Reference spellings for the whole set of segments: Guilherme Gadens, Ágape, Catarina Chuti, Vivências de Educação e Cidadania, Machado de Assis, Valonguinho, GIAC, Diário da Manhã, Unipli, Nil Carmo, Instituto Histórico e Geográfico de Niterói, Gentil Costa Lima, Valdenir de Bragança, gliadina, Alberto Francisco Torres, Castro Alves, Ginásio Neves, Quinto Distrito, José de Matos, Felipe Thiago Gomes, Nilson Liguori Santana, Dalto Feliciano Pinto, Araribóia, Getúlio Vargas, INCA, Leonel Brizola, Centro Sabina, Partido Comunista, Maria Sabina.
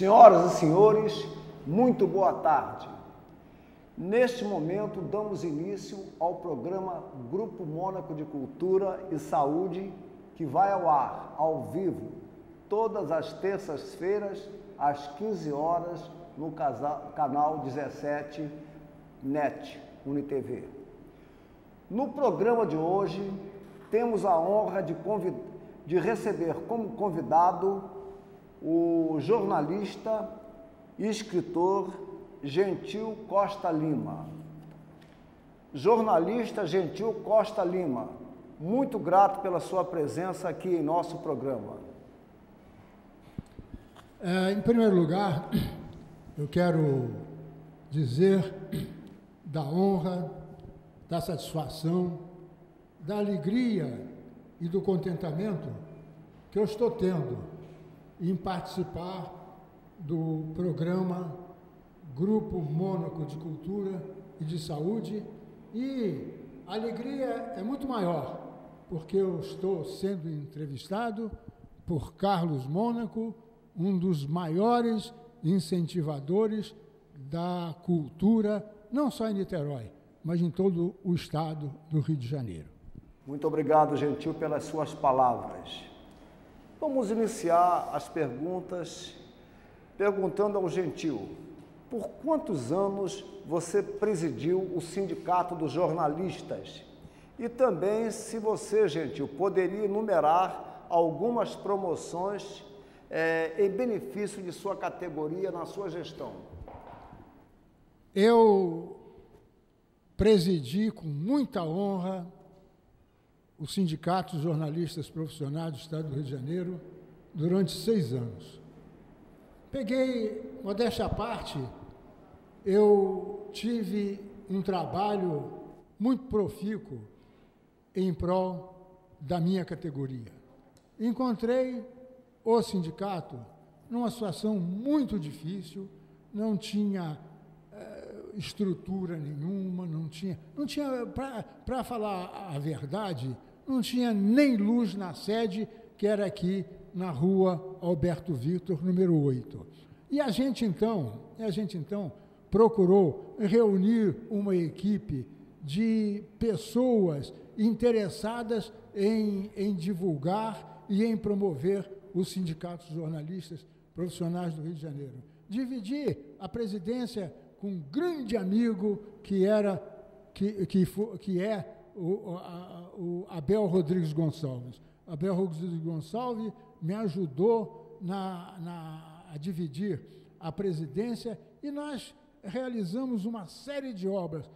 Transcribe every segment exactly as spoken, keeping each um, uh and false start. Senhoras e senhores, muito boa tarde. Neste momento, damos início ao programa Grupo Mônaco de Cultura e Saúde, que vai ao ar, ao vivo, todas as terças-feiras, às quinze horas, no canal dezessete NET, UniTV. No programa de hoje, temos a honra de, convid... de receber como convidado o jornalista e escritor Gentil Costa Lima. Jornalista Gentil Costa Lima, muito grato pela sua presença aqui em nosso programa. É, em primeiro lugar, eu quero dizer da honra, da satisfação, da alegria e do contentamento que eu estou tendo em participar do programa Grupo Mônaco de Cultura e de Saúde. E a alegria é muito maior, porque eu estou sendo entrevistado por Carlos Mônaco, um dos maiores incentivadores da cultura, não só em Niterói, mas em todo o estado do Rio de Janeiro. Muito obrigado, Gentil, pelas suas palavras. Vamos iniciar as perguntas perguntando ao Gentil: por quantos anos você presidiu o Sindicato dos Jornalistas? E também, se você, Gentil, poderia enumerar algumas promoções é, em benefício de sua categoria na sua gestão. Eu presidi com muita honra o Sindicato dos Jornalistas Profissionais do Estado do Rio de Janeiro durante seis anos. Peguei, modéstia à parte, eu tive um trabalho muito profícuo em prol da minha categoria. Encontrei o sindicato numa situação muito difícil, não tinha eh, estrutura nenhuma, não tinha, não tinha, para falar a verdade, não tinha nem luz na sede, que era aqui na rua Alberto Victor, número oito. E a gente, então, a gente, então, procurou reunir uma equipe de pessoas interessadas em, em divulgar e em promover os sindicatos jornalistas profissionais do Rio de Janeiro. Dividi a presidência com um grande amigo que era, que, que, que é, O, a, o Abel Rodrigues Gonçalves. Abel Rodrigues Gonçalves me ajudou na, na, a dividir a presidência e nós realizamos uma série de obras.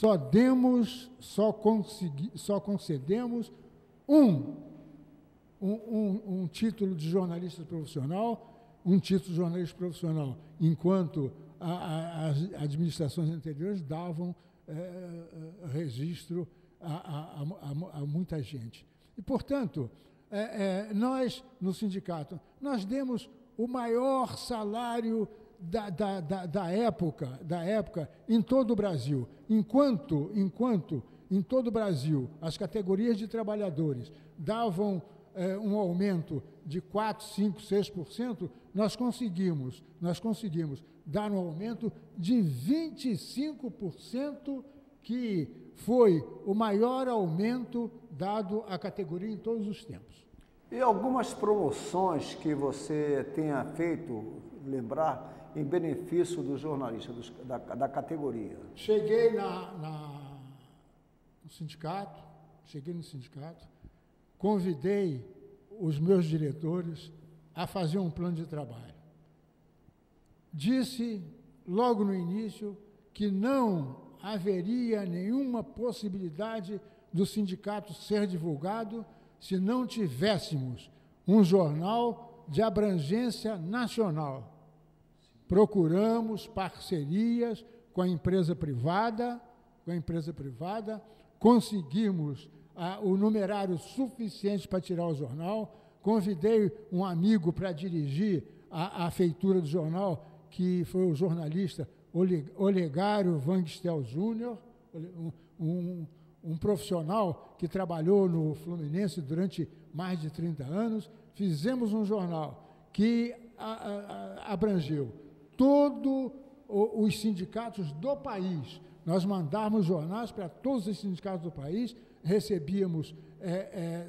Só demos, só, consegui, só concedemos um, um, um, um título de jornalista profissional, um título de jornalista profissional, enquanto a, a, as administrações anteriores davam é, registro A, a, a, a muita gente. E, portanto, é, é, nós, no sindicato, nós demos o maior salário da, da, da, da, época, da época em todo o Brasil. Enquanto, enquanto em todo o Brasil, as categorias de trabalhadores davam é, um aumento de quatro, cinco, seis por cento, nós conseguimos, nós conseguimos dar um aumento de vinte e cinco por cento, que foi o maior aumento dado à categoria em todos os tempos. E algumas promoções que você tenha feito, lembrar, em benefício dos jornalistas, dos, da, da categoria? Cheguei na, na, no sindicato, cheguei no sindicato, convidei os meus diretores a fazer um plano de trabalho. Disse, logo no início, que não haveria nenhuma possibilidade do sindicato ser divulgado se não tivéssemos um jornal de abrangência nacional. Procuramos parcerias com a empresa privada, com a empresa privada, conseguimos ah, o numerário suficiente para tirar o jornal, convidei um amigo para dirigir a, a feitura do jornal, que foi o jornalista Olegário Vangestel Júnior, um, um, um profissional que trabalhou no Fluminense durante mais de trinta anos. Fizemos um jornal que a, a, abrangeu todos os sindicatos do país. Nós mandávamos jornais para todos os sindicatos do país, recebíamos é,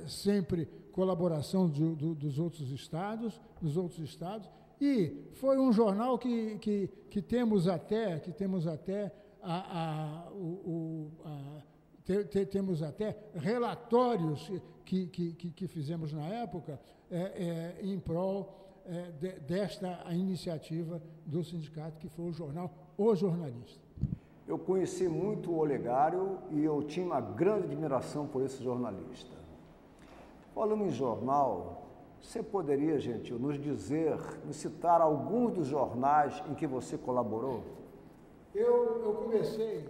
é, sempre colaboração do, do, dos outros estados, dos outros estados, e foi um jornal que, que, que temos até, que temos até a, a, o, a, te, te, temos até relatórios que, que, que, que fizemos na época é, é, em prol é, de, desta a iniciativa do sindicato, que foi o jornal O Jornalista. Eu conheci muito o Olegário e eu tinha uma grande admiração por esse jornalista. Falando em jornal, você poderia, Gentil, nos dizer, nos citar alguns dos jornais em que você colaborou? Eu, eu comecei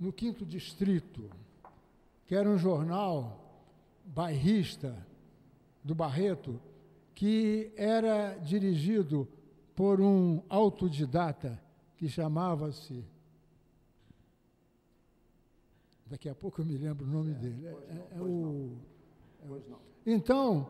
no Quinto Distrito, que era um jornal bairrista do Barreto, que era dirigido por um autodidata que chamava-se... Daqui a pouco eu me lembro o nome é, dele. Pois não, pois é o... não. Pois não. Então,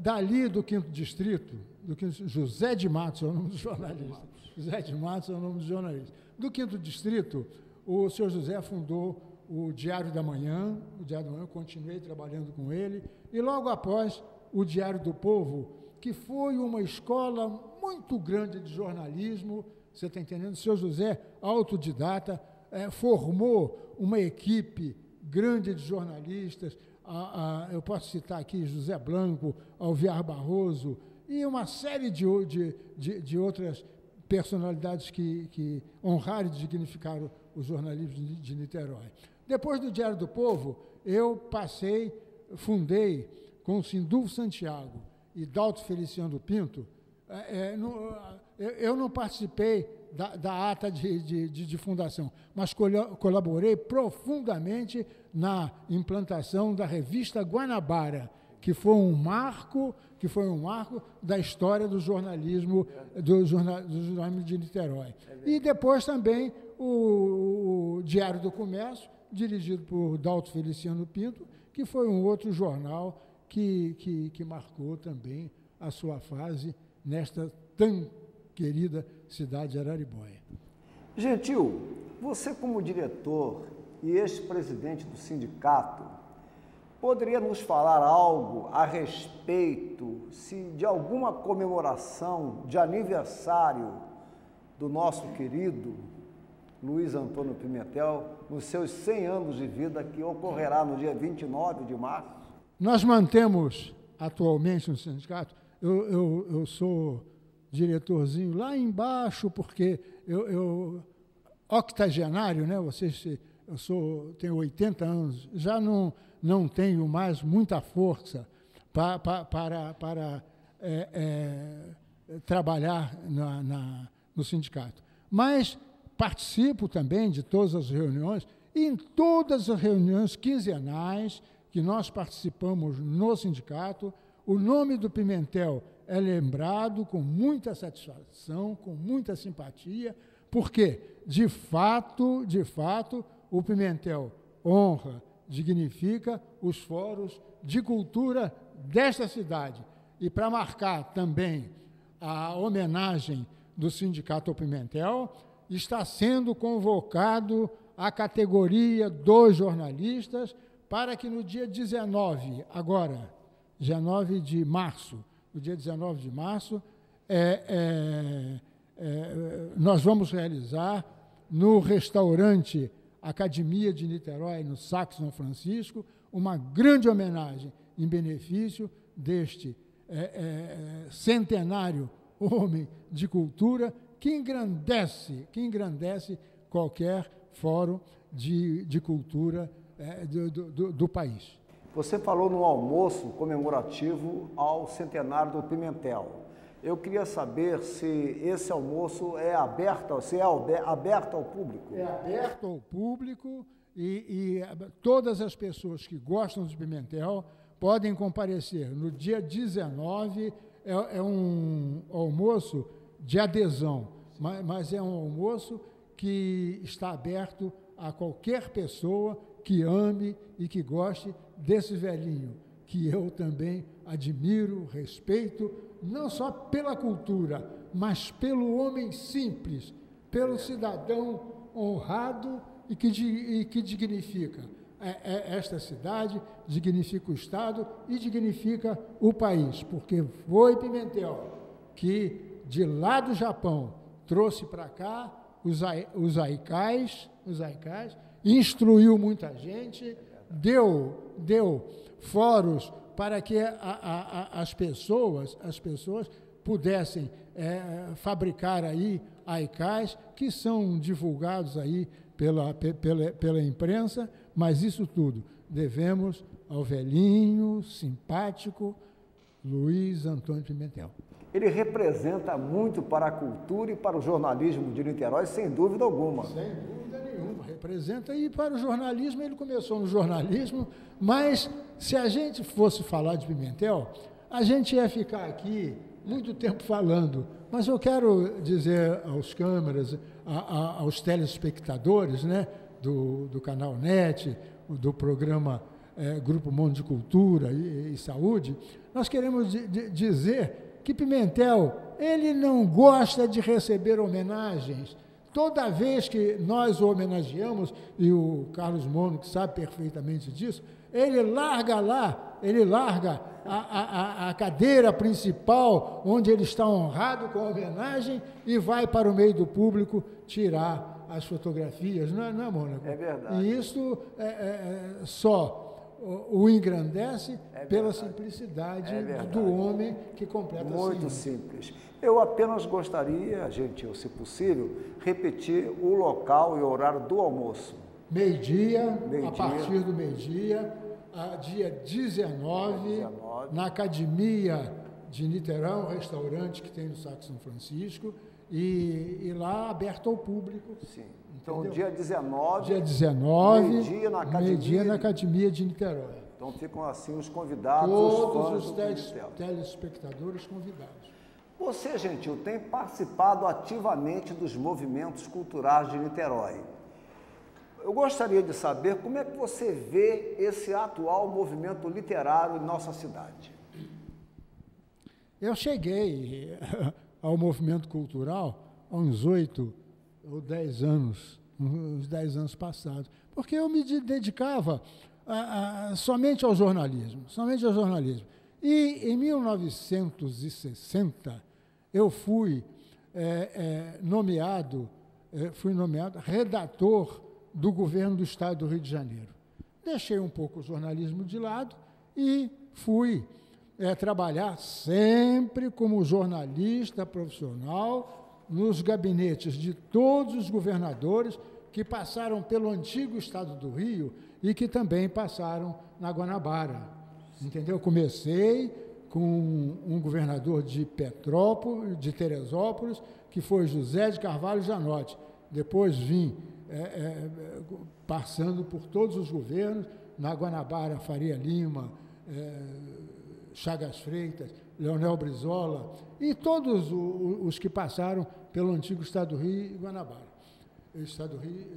dali do Quinto Distrito, do Quinto... José de Matos é o nome do jornalista. José de Matos é o nome do jornalista. Do Quinto Distrito, o senhor José fundou o Diário da Manhã, o Diário da Manhã, eu continuei trabalhando com ele, e logo após o Diário do Povo, que foi uma escola muito grande de jornalismo, você está entendendo? O senhor José, autodidata, É, formou uma equipe grande de jornalistas, a, a, eu posso citar aqui José Blanco, Alvear Barroso, e uma série de, de, de, de outras personalidades que, que honraram e dignificaram o jornalismo de, de Niterói. Depois do Diário do Povo, eu passei, fundei com o Sindulfo Santiago e Dalto Feliciano Pinto, é, é, no, eu, eu não participei Da, da ata de, de, de, de fundação, mas colaborei profundamente na implantação da revista Guanabara, que foi um marco, que foi um marco da história do jornalismo, do jornal, do jornalismo de Niterói. E depois também o, o Diário do Comércio, dirigido por Dalto Feliciano Pinto, que foi um outro jornal que, que, que marcou também a sua fase nesta tão querida cidade de Araribóia. Gentil, você como diretor e ex-presidente do sindicato, poderia nos falar algo a respeito, se de alguma comemoração de aniversário do nosso querido Luiz Antônio Pimentel, nos seus cem anos de vida, que ocorrerá no dia vinte e nove de março? Nós mantemos atualmente no sindicato, eu, eu, eu sou... diretorzinho lá embaixo, porque eu, eu octogenário, né? Vocês, eu sou, tenho oitenta anos, já não, não tenho mais muita força pa, pa, para, para é, é, trabalhar na, na, no sindicato. Mas participo também de todas as reuniões, e em todas as reuniões quinzenais que nós participamos no sindicato, o nome do Pimentel é lembrado com muita satisfação, com muita simpatia, porque, de fato, de fato, o Pimentel honra, dignifica os fóruns de cultura desta cidade. E, para marcar também a homenagem do Sindicato ao Pimentel, está sendo convocado a categoria dos jornalistas para que, no dia dezenove, agora, dezenove de março, no dia dezenove de março, é, é, é, nós vamos realizar no restaurante Academia de Niterói, no Saco São Francisco, uma grande homenagem em benefício deste é, é, centenário homem de cultura que engrandece, que engrandece qualquer fórum de, de cultura é, do, do, do país. Você falou no almoço comemorativo ao centenário do Pimentel. Eu queria saber se esse almoço é aberto, se é aberto ao público. É aberto ao público e, e todas as pessoas que gostam do Pimentel podem comparecer. No dia dezenove é, é um almoço de adesão, mas, mas é um almoço que está aberto a qualquer pessoa que ame e que goste desse velhinho, que eu também admiro, respeito, não só pela cultura, mas pelo homem simples, pelo cidadão honrado e que, e que dignifica esta cidade, dignifica o Estado e dignifica o país, porque foi Pimentel que, de lá do Japão, trouxe para cá os, os aicais, os aicais, instruiu muita gente, deu, deu fóruns para que a, a, a, as, pessoas, as pessoas pudessem é, fabricar aí aicais, que são divulgados aí pela, pela, pela imprensa, mas isso tudo devemos ao velhinho, simpático, Luiz Antônio Pimentel. Ele representa muito para a cultura e para o jornalismo de Niterói, sem dúvida alguma. Sem dúvida nenhuma, representa. E para o jornalismo, ele começou no jornalismo, mas se a gente fosse falar de Pimentel, a gente ia ficar aqui muito tempo falando, mas eu quero dizer aos câmeras, a, a, aos telespectadores, né, do, do canal NET, do programa é, Grupo Mundo de Cultura e, e Saúde, nós queremos de, de, dizer que Pimentel, ele não gosta de receber homenagens. Toda vez que nós o homenageamos, e o Carlos Mônaco sabe perfeitamente disso, ele larga lá, ele larga a, a, a cadeira principal, onde ele está honrado com a homenagem, e vai para o meio do público tirar as fotografias, não é, não é, Mônaco? É verdade. E isso é, é, só o, o engrandece é pela simplicidade é do homem que completa a síntese. Muito simples. Eu apenas gostaria, Gentil, se possível, repetir o local e o horário do almoço. Meio-dia, meio a partir do meio-dia, dia dezenove, dezenove, na Academia de Niterói, um restaurante que tem no Saco São Francisco, e, e lá aberto ao público. Sim. Então, entendeu? Dia dezenove, dia dezenove meio-dia na, meio na Academia de Niterói. Então, ficam assim os convidados, todos os, os telespectadores convidados. Você, Gentil, tem participado ativamente dos movimentos culturais de Niterói. Eu gostaria de saber como é que você vê esse atual movimento literário em nossa cidade. Eu cheguei ao movimento cultural há uns oito ou dez anos, uns dez anos passados, porque eu me dedicava a, a, somente ao jornalismo, somente ao jornalismo. E em mil novecentos e sessenta eu fui é, é, nomeado, é, fui nomeado redator do governo do Estado do Rio de Janeiro. Deixei um pouco o jornalismo de lado e fui é, trabalhar sempre como jornalista profissional nos gabinetes de todos os governadores que passaram pelo antigo Estado do Rio e que também passaram na Guanabara. Entendeu? Comecei com um governador de Petrópolis, de Teresópolis, que foi José de Carvalho Janotti. Depois vim É, é, passando por todos os governos, na Guanabara, Faria Lima, é, Chagas Freitas, Leonel Brizola, e todos o, os que passaram pelo antigo Estado do Rio e Guanabara. Estado do Rio,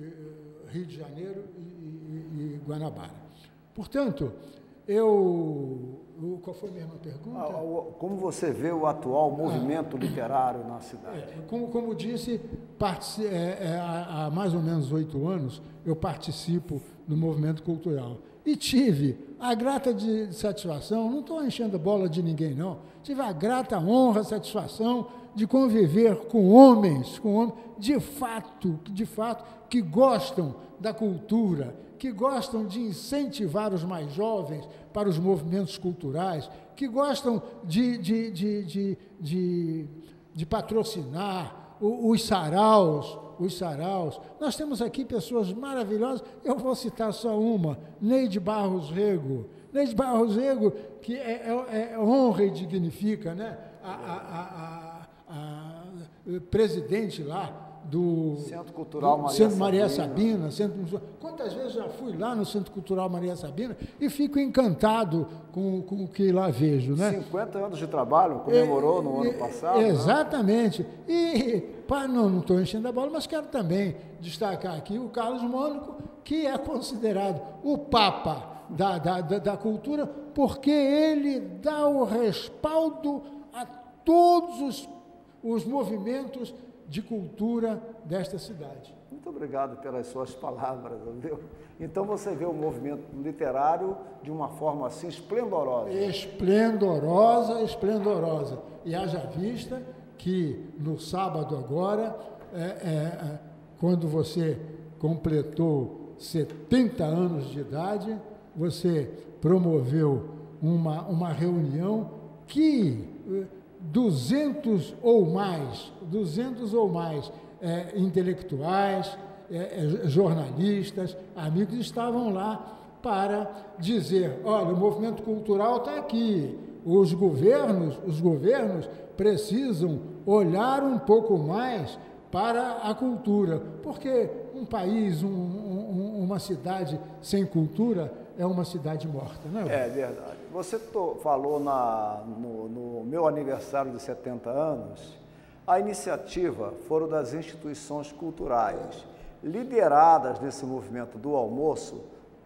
Rio de Janeiro e, e, e Guanabara. Portanto, eu... Qual foi a mesma pergunta? Como você vê o atual movimento ah, literário na cidade? É, como, como disse, parte, é, é, há mais ou menos oito anos eu participo do movimento cultural. E tive a grata de satisfação, não estou enchendo a bola de ninguém, não, tive a grata honra, satisfação de conviver com homens, com homens de fato, de fato, que gostam da cultura, que gostam de incentivar os mais jovens para os movimentos culturais, que gostam de, de, de, de, de, de patrocinar os saraus, os saraus. Nós temos aqui pessoas maravilhosas, eu vou citar só uma, Neide Barros Rego. Neide Barros Rego, que é, é, é honra e dignifica, né? a, a, a, a, a, a presidente lá, do Centro Cultural do Maria, Centro Maria Sabina. Sabina Centro, quantas vezes eu já fui lá no Centro Cultural Maria Sabina e fico encantado com, com o que lá vejo. Né? cinquenta anos de trabalho, comemorou é, no ano passado. Exatamente. Né? E, pá, não estou enchendo a bola, mas quero também destacar aqui o Carlos Mônaco, que é considerado o Papa da, da, da, da cultura, porque ele dá o respaldo a todos os, os movimentos de cultura desta cidade. Muito obrigado pelas suas palavras, entendeu? Então você vê o movimento literário de uma forma assim esplendorosa. Esplendorosa, esplendorosa. E haja vista que no sábado agora, é, é, quando você completou setenta anos de idade, você promoveu uma, uma reunião que duzentos ou mais, duzentos ou mais é, intelectuais, é, é, jornalistas, amigos estavam lá para dizer, olha, o movimento cultural está aqui, os governos, os governos precisam olhar um pouco mais para a cultura, porque um país, um, um, uma cidade sem cultura é uma cidade morta, não é? É verdade. Você to, falou na, no, no meu aniversário de setenta anos, a iniciativa foram das instituições culturais, lideradas nesse movimento do almoço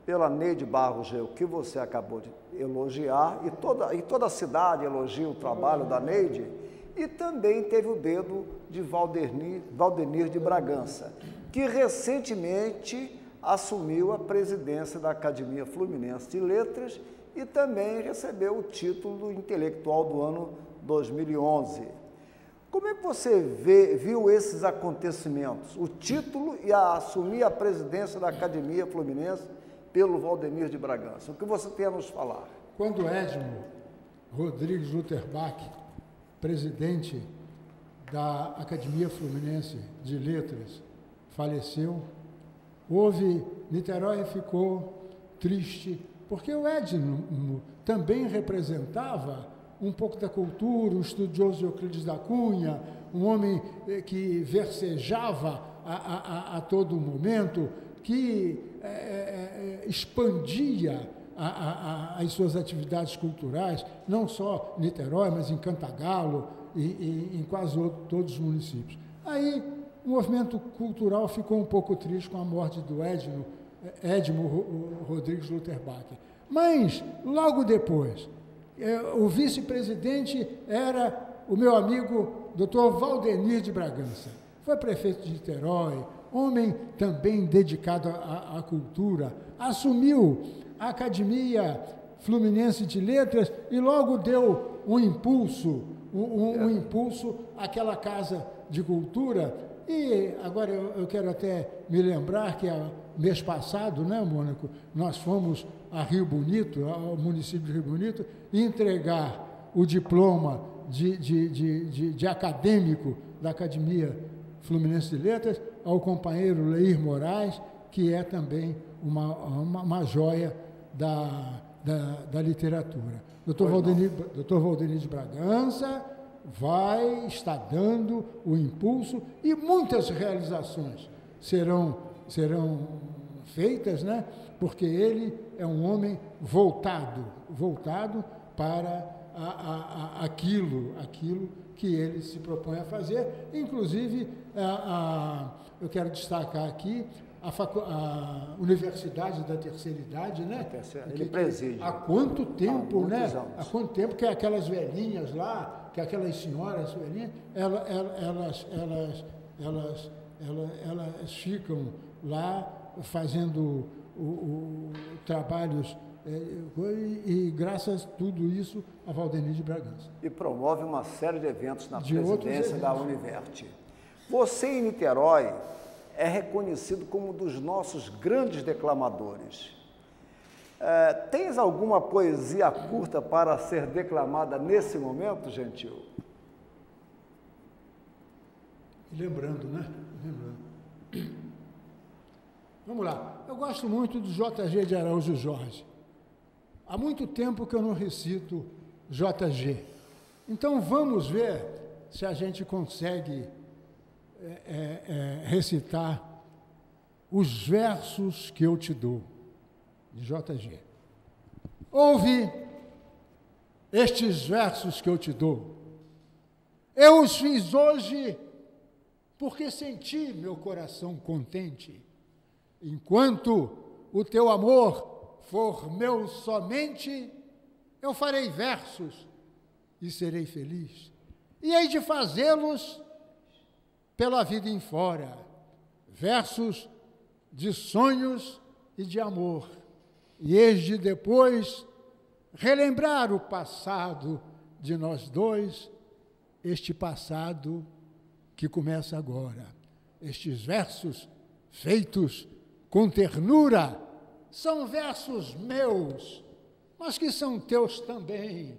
pela Neide Barros Geu, que você acabou de elogiar, e toda, e toda a cidade elogia o trabalho da Neide, e também teve o dedo de Valdenir, Valdenir de Bragança, que recentemente assumiu a presidência da Academia Fluminense de Letras e também recebeu o título intelectual do ano dois mil e onze. Como é que você vê, viu esses acontecimentos? O título e a assumir a presidência da Academia Fluminense pelo Valdenir de Bragança. O que você tem a nos falar? Quando Edmo Rodrigues Luterbach, presidente da Academia Fluminense de Letras, faleceu, houve, Niterói ficou triste, porque o Edmo também representava um pouco da cultura, um estudioso de Euclides da Cunha, um homem que versejava a, a, a todo momento, que é, é, expandia a, a, a, as suas atividades culturais, não só em Niterói, mas em Cantagalo e, e em quase outro, todos os municípios. Aí, o movimento cultural ficou um pouco triste com a morte do Edmo, Edmo Rodrigues Luterbach. Mas, logo depois, o vice-presidente era o meu amigo doutor Valdenir de Bragança. Foi prefeito de Niterói, homem também dedicado à, à cultura. Assumiu a Academia Fluminense de Letras e logo deu um impulso, um, um, um impulso àquela casa de cultura. E agora eu, eu quero até me lembrar que a, mês passado, né, Mônaco, nós fomos a Rio Bonito, ao município de Rio Bonito, entregar o diploma de, de, de, de, de acadêmico da Academia Fluminense de Letras ao companheiro Leir Moraes, que é também uma, uma, uma joia da, da, da literatura. Doutor Valdenir, doutor Valdenir de Bragança vai estar dando o impulso e muitas realizações serão, serão feitas, né? Porque ele é um homem voltado, voltado para a, a, a, aquilo, aquilo que ele se propõe a fazer. Inclusive, a, a, eu quero destacar aqui a, facu, a Universidade da Terceira Idade, né? Terceira, ele preside. Há quanto tempo, há né? Anos. Há quanto tempo que aquelas velhinhas lá, que aquelas senhoras, elas, elas, elas, elas, elas, elas ficam lá fazendo o, o, trabalhos e, e graças a tudo isso, a Valdenir de Bragança. E promove uma série de eventos na de presidência da Univerte. Você, em Niterói, é reconhecido como um dos nossos grandes declamadores. É, tens alguma poesia curta para ser declamada nesse momento, Gentil? Lembrando, né? Lembrando. Vamos lá. Eu gosto muito do J G de Araújo Jorge. Há muito tempo que eu não recito J G. Então, vamos ver se a gente consegue é, é, recitar os versos que eu te dou. De J G. Ouve estes versos que eu te dou. Eu os fiz hoje porque senti meu coração contente, enquanto o teu amor for meu somente, eu farei versos e serei feliz. e hei de fazê-los pela vida em fora, versos de sonhos e de amor, e hei de depois relembrar o passado de nós dois, este passado que começa agora. Estes versos, feitos com ternura, são versos meus, mas que são teus também.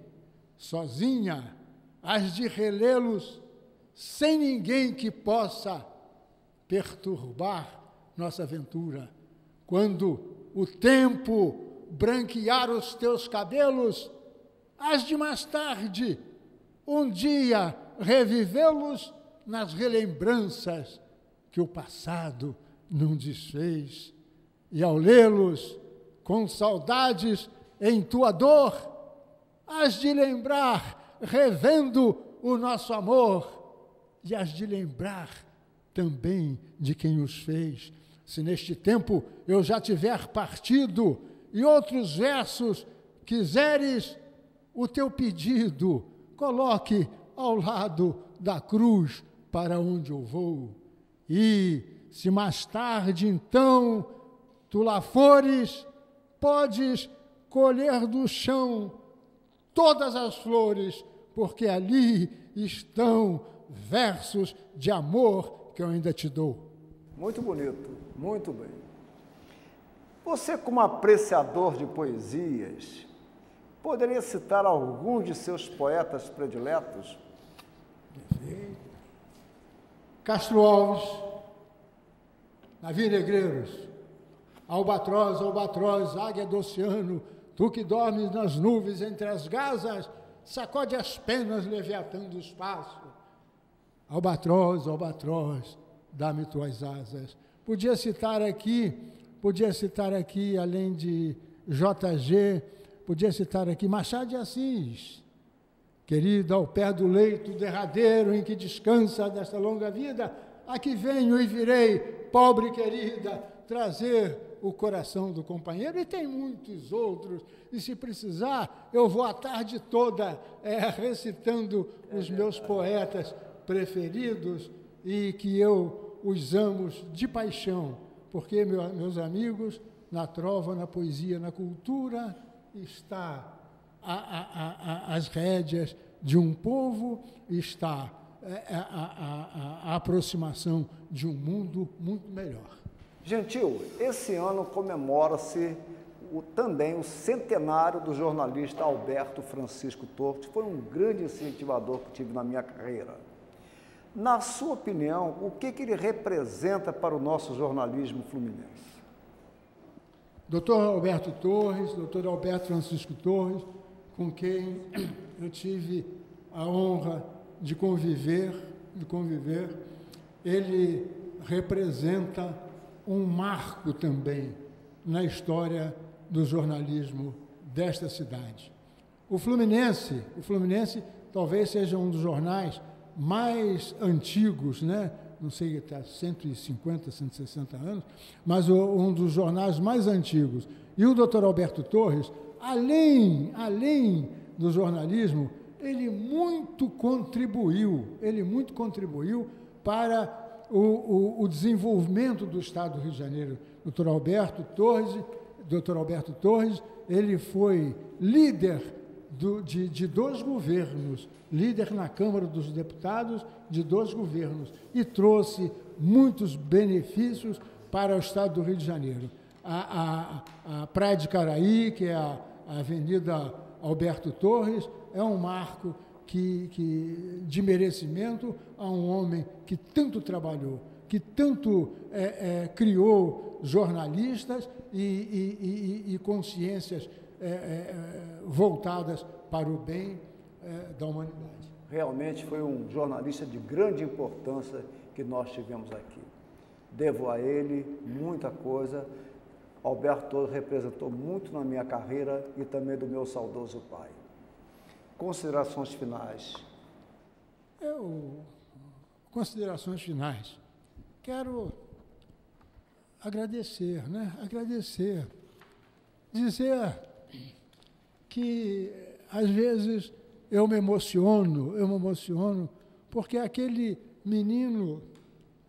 Sozinha, hás de relê-los sem ninguém que possa perturbar nossa aventura. Quando o tempo branquear os teus cabelos, hás de mais tarde, um dia, revivê-los nas relembranças que o passado não desfez. E ao lê-los com saudades em tua dor, hás de lembrar, revendo o nosso amor, e hás de lembrar também de quem os fez. Se neste tempo eu já tiver partido e outros versos quiseres, o teu pedido coloque ao lado da cruz para onde eu vou. E se mais tarde, então, tu lá fores, podes colher do chão todas as flores, porque ali estão versos de amor que eu ainda te dou. Muito bonito, muito bem. Você, como apreciador de poesias, poderia citar algum de seus poetas prediletos? Castro Alves, Davi Negreiros, Albatroz, albatroz, águia do oceano, tu que dormes nas nuvens entre as gasas, sacode as penas leviatando do espaço. Albatroz, albatroz, dá-me tuas asas. Podia citar aqui, podia citar aqui, além de J G, podia citar aqui Machado de Assis. Querida, ao pé do leito derradeiro em que descansa desta longa vida, aqui venho e virei, pobre querida, trazer o coração do companheiro, e tem muitos outros, e se precisar, eu vou a tarde toda é, recitando os meus poetas preferidos, e que eu os amo de paixão, porque, meu, meus amigos, na trova, na poesia, na cultura, está a, a, a, as rédeas de um povo, está a, a, a, a aproximação de um mundo muito melhor. Gentil, esse ano comemora-se também o centenário do jornalista Alberto Francisco Torres, que foi um grande incentivador que tive na minha carreira. Na sua opinião, o que, que ele representa para o nosso jornalismo fluminense? doutor Alberto Torres, doutor Alberto Francisco Torres, com quem eu tive a honra de conviver, de conviver, ele representa um marco também na história do jornalismo desta cidade. O Fluminense, o Fluminense talvez seja um dos jornais mais antigos, né? Não sei, está cento e cinquenta, cento e sessenta anos, mas o, um dos jornais mais antigos. E o doutor Alberto Torres, além, além do jornalismo, ele muito contribuiu, ele muito contribuiu para O, o, o desenvolvimento do Estado do Rio de Janeiro. Doutor Alberto Torres, doutor Alberto Torres, ele foi líder do, de, de dois governos, líder na Câmara dos Deputados de dois governos, e trouxe muitos benefícios para o Estado do Rio de Janeiro. A, a, a Praia de Caraí, que é a, a Avenida Alberto Torres, é um marco Que, que, de merecimento a um homem que tanto trabalhou, que tanto é, é, criou jornalistas e, e, e, e consciências é, é, voltadas para o bem é, da humanidade. Realmente foi um jornalista de grande importância que nós tivemos aqui. Devo a ele muita coisa. Alberto representou muito na minha carreira e também do meu saudoso pai. Considerações finais. Eu, considerações finais. Quero agradecer, né? Agradecer. Dizer que, às vezes, eu me emociono, eu me emociono, porque aquele menino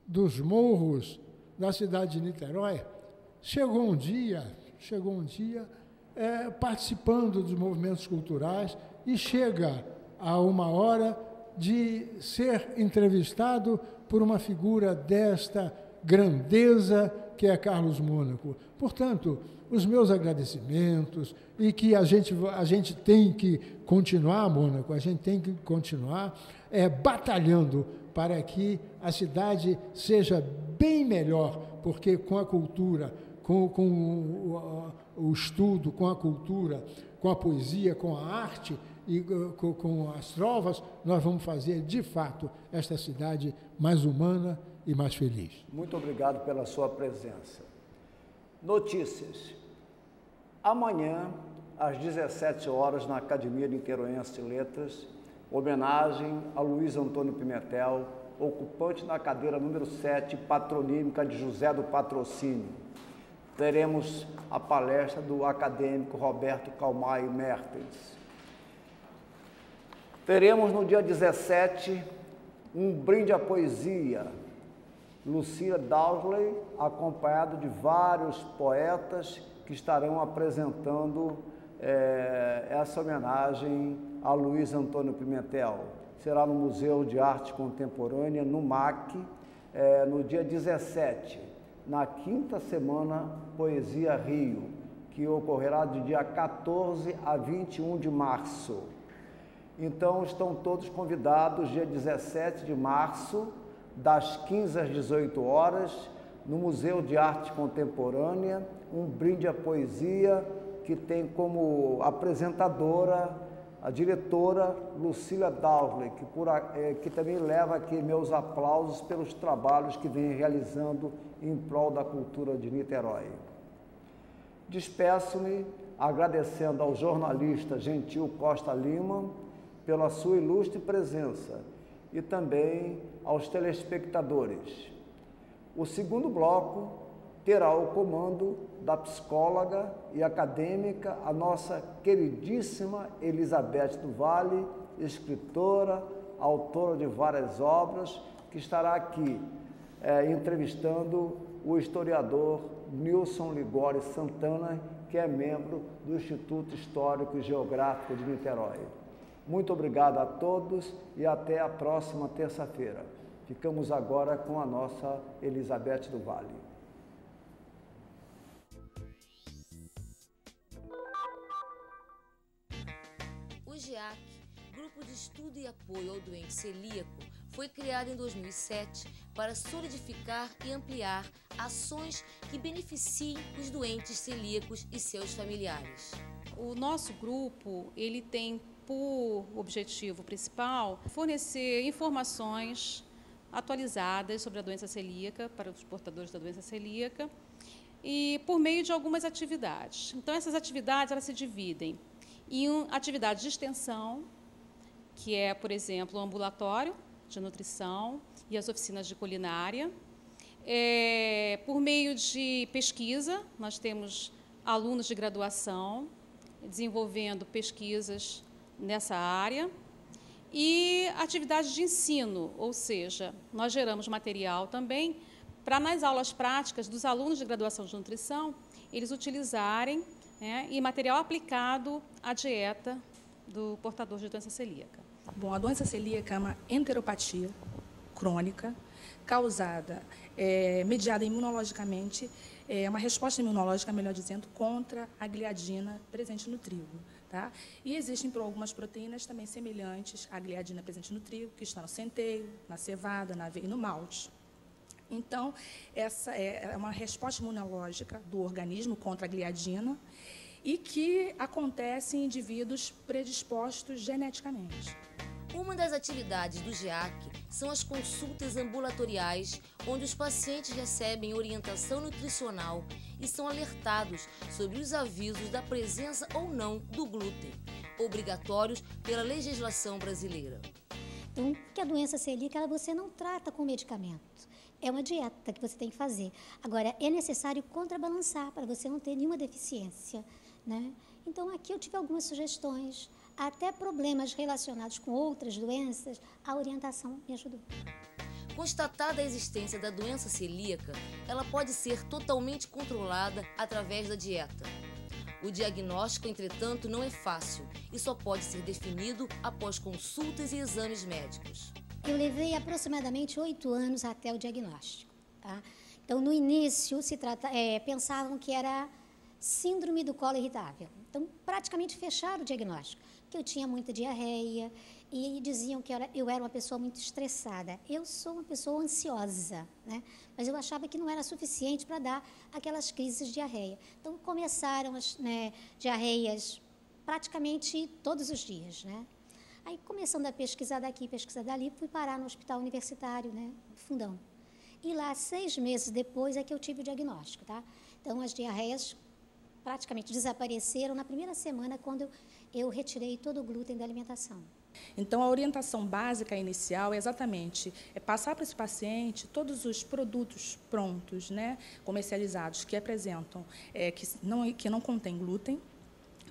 dos morros da cidade de Niterói chegou um dia, chegou um dia é, participando dos movimentos culturais e chega a uma hora de ser entrevistado por uma figura desta grandeza que é Carlos Mônaco. Portanto, os meus agradecimentos, e que a gente, a gente tem que continuar, Mônaco, a gente tem que continuar é, batalhando para que a cidade seja bem melhor, porque com a cultura, com, com o, o estudo, com a cultura, com a poesia, com a arte e com, com as trovas, nós vamos fazer, de fato, esta cidade mais humana e mais feliz. Muito obrigado pela sua presença. Notícias. Amanhã, às dezessete horas, na Academia Niteroense de Letras, homenagem a Luiz Antônio Pimentel, ocupante da cadeira número sete, patronímica de José do Patrocínio. Teremos a palestra do acadêmico Roberto Calmai Mertens. Teremos, no dia dezessete, um brinde à poesia. Lucila Dowsley, acompanhado de vários poetas que estarão apresentando é, essa homenagem a Luiz Antônio Pimentel. Será no Museu de Arte Contemporânea, no M A C, é, no dia dezessete, na quinta semana Poesia Rio, que ocorrerá de dia quatorze a vinte e um de março. Então, estão todos convidados, dia dezessete de março, das quinze às dezoito horas, no Museu de Arte Contemporânea, um brinde à poesia que tem como apresentadora a diretora Lucila Dowsley, que, por, eh, que também leva aqui meus aplausos pelos trabalhos que vem realizando em prol da cultura de Niterói. Despeço-me agradecendo ao jornalista Gentil Costa Lima pela sua ilustre presença e também aos telespectadores. O segundo bloco terá o comando da psicóloga e acadêmica, a nossa queridíssima Elizabeth do Valle, escritora, autora de várias obras, que estará aqui é, entrevistando o historiador Nilson Liguori Santana, que é membro do Instituto Histórico e Geográfico de Niterói. Muito obrigado a todos e até a próxima terça-feira. Ficamos agora com a nossa Elizabeth do Valle. O GIAC, Grupo de Estudo e Apoio ao Doente Celíaco, foi criado em dois mil e sete para solidificar e ampliar ações que beneficiem os doentes celíacos e seus familiares. O nosso grupo, ele tem por objetivo principal fornecer informações atualizadas sobre a doença celíaca para os portadores da doença celíaca e por meio de algumas atividades. Então, essas atividades elas se dividem em atividades de extensão, que é, por exemplo, o ambulatório de nutrição e as oficinas de culinária. É, por meio de pesquisa, nós temos alunos de graduação desenvolvendo pesquisas nessa área, e atividades de ensino, ou seja, nós geramos material também para, nas aulas práticas dos alunos de graduação de nutrição, eles utilizarem, né, e material aplicado à dieta do portador de doença celíaca. Bom, a doença celíaca é uma enteropatia crônica, causada, é, mediada imunologicamente, é uma resposta imunológica, melhor dizendo, contra a gliadina presente no trigo. Tá? E existem algumas proteínas também semelhantes à gliadina presente no trigo, que estão no centeio, na cevada, na aveia e no malte. Então, essa é uma resposta imunológica do organismo contra a gliadina e que acontece em indivíduos predispostos geneticamente. Uma das atividades do GIAC são as consultas ambulatoriais, onde os pacientes recebem orientação nutricional e são alertados sobre os avisos da presença ou não do glúten, obrigatórios pela legislação brasileira. Então, que a doença celíaca você não trata com medicamento. É uma dieta que você tem que fazer. Agora, é necessário contrabalançar para você não ter nenhuma deficiência, né? Então, aqui eu tive algumas sugestões até problemas relacionados com outras doenças, a orientação me ajudou. Constatada a existência da doença celíaca, ela pode ser totalmente controlada através da dieta. O diagnóstico, entretanto, não é fácil e só pode ser definido após consultas e exames médicos. Eu levei aproximadamente oito anos até o diagnóstico. Tá? Então, no início, se trata, é, pensavam que era síndrome do colo irritável. Então, praticamente fecharam o diagnóstico, porque eu tinha muita diarreia e diziam que eu era uma pessoa muito estressada. Eu sou uma pessoa ansiosa, né? Mas eu achava que não era suficiente para dar aquelas crises de diarreia. Então, começaram as né, diarreias praticamente todos os dias, né? Aí, começando a pesquisar daqui, pesquisar dali, fui parar no hospital universitário, né, Fundão. E lá, seis meses depois, é que eu tive o diagnóstico, tá? Então, as diarreias praticamente desapareceram na primeira semana, quando eu retirei todo o glúten da alimentação. Então, a orientação básica inicial é exatamente é passar para esse paciente todos os produtos prontos, né, comercializados, que apresentam, é, que, não, que não contém glúten,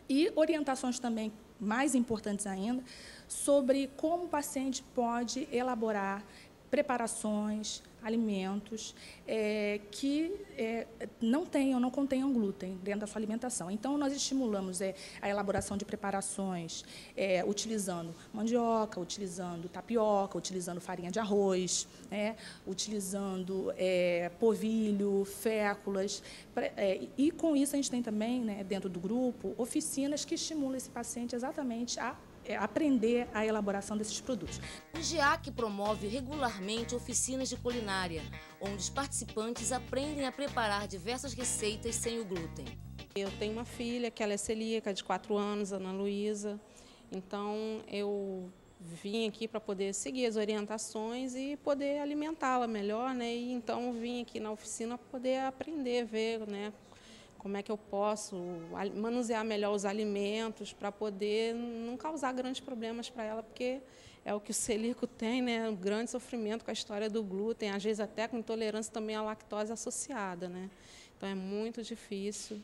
e orientações também mais importantes ainda, sobre como o paciente pode elaborar preparações, alimentos é, que é, não tenham, não contenham glúten dentro da sua alimentação. Então, nós estimulamos é, a elaboração de preparações é, utilizando mandioca, utilizando tapioca, utilizando farinha de arroz, né, utilizando é, polvilho, féculas. Pra, é, e com isso a gente tem também, né, dentro do grupo, oficinas que estimulam esse paciente exatamente a É aprender a elaboração desses produtos. O GIAC promove regularmente oficinas de culinária, onde os participantes aprendem a preparar diversas receitas sem o glúten. Eu tenho uma filha que ela é celíaca, de quatro anos, Ana Luísa, então eu vim aqui para poder seguir as orientações e poder alimentá-la melhor, né? E então vim aqui na oficina para poder aprender, ver, né, como é que eu posso manusear melhor os alimentos para poder não causar grandes problemas para ela, porque é o que o celíaco tem, né? Um grande sofrimento com a história do glúten, às vezes até com intolerância também à lactose associada, né? Então é muito difícil.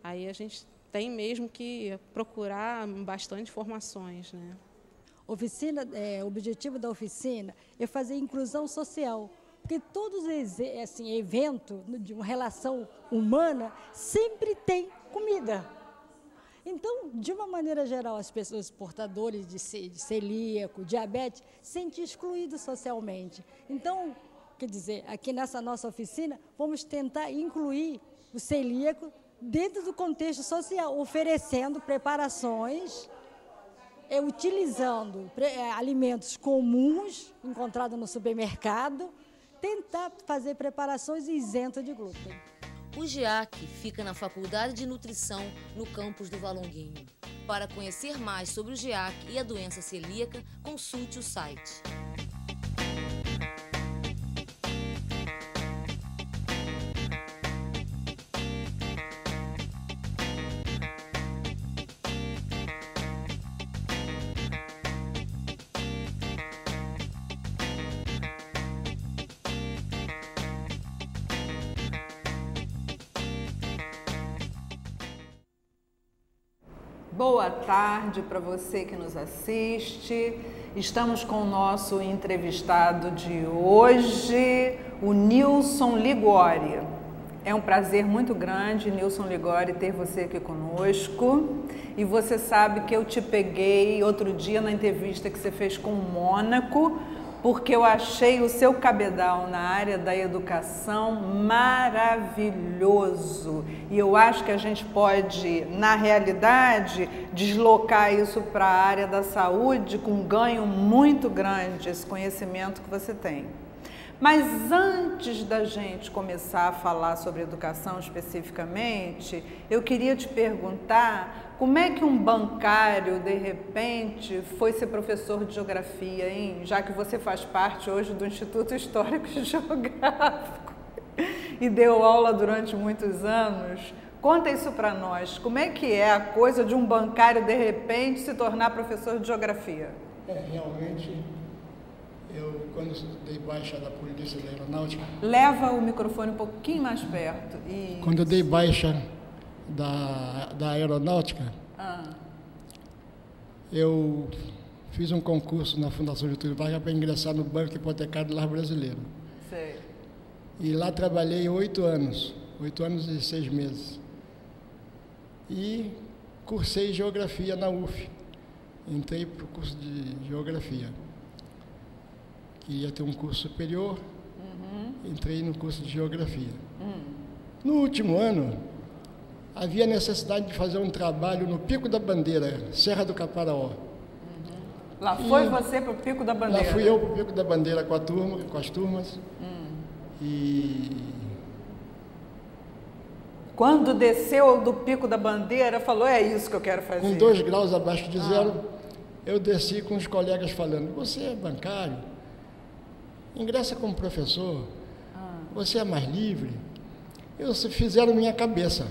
Aí a gente tem mesmo que procurar bastante informações, né? Oficina, é, o objetivo da oficina é fazer inclusão social. Porque todos esses assim, eventos de uma relação humana sempre tem comida. Então, de uma maneira geral, as pessoas portadoras de celíaco, diabetes, sentem excluídas socialmente. Então, quer dizer, aqui nessa nossa oficina, vamos tentar incluir o celíaco dentro do contexto social, oferecendo preparações, é, utilizando é, alimentos comuns encontrados no supermercado, tentar fazer preparações isentas de glúten. O GIAC fica na Faculdade de Nutrição, no campus do Valonguinho. Para conhecer mais sobre o GIAC e a doença celíaca, consulte o site. Boa tarde para você que nos assiste. Estamos com o nosso entrevistado de hoje, o Nilson Liguori. É um prazer muito grande, Nilson Liguori, ter você aqui conosco. E você sabe que eu te peguei outro dia na entrevista que você fez com o Mônaco, porque eu achei o seu cabedal na área da educação maravilhoso. E eu acho que a gente pode, na realidade, deslocar isso para a área da saúde com um ganho muito grande, esse conhecimento que você tem. Mas antes da gente começar a falar sobre educação especificamente, eu queria te perguntar como é que um bancário, de repente, foi ser professor de geografia, hein? Já que você faz parte hoje do Instituto Histórico e Geográfico e deu aula durante muitos anos. Conta isso para nós, como é que é a coisa de um bancário, de repente, se tornar professor de geografia? É, realmente... Eu, quando dei baixa da Polícia da Aeronáutica... Leva o microfone um pouquinho mais perto e... Quando eu dei baixa da, da Aeronáutica, ah. eu fiz um concurso na Fundação Getúlio Vargas para ingressar no Banco Hipotecário do Lar Brasileiro. Sei. E lá trabalhei oito anos, oito anos e seis meses. E cursei Geografia na U F. Entrei para o curso de Geografia. Queria ter um curso superior, uhum. Entrei no curso de Geografia. Uhum. No último ano, havia necessidade de fazer um trabalho no Pico da Bandeira, Serra do Caparaó. Lá foi e você para o Pico da Bandeira? Lá fui eu para o Pico da Bandeira com, a turma, com as turmas. Hum. E quando desceu do Pico da Bandeira, falou, é isso que eu quero fazer. Com dois graus abaixo de ah. zero, eu desci com os colegas falando, você é bancário, ingressa como professor, ah. você é mais livre. Eles fizeram minha cabeça.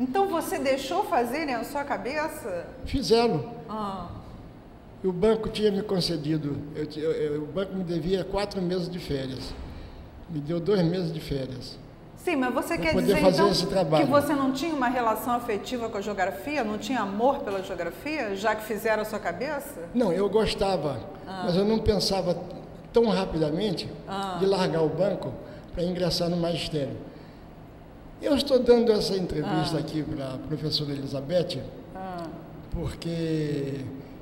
Então você deixou fazerem a sua cabeça? Fizeram. Ah. O banco tinha me concedido, eu, eu, o banco me devia quatro meses de férias. Me deu dois meses de férias. Sim, mas você quer dizer então, que você não tinha uma relação afetiva com a geografia? Não tinha amor pela geografia, já que fizeram a sua cabeça? Não, eu gostava, ah. mas eu não pensava tão rapidamente ah. de largar o banco para ingressar no magistério. Eu estou dando essa entrevista ah. aqui para a professora Elizabeth, ah. porque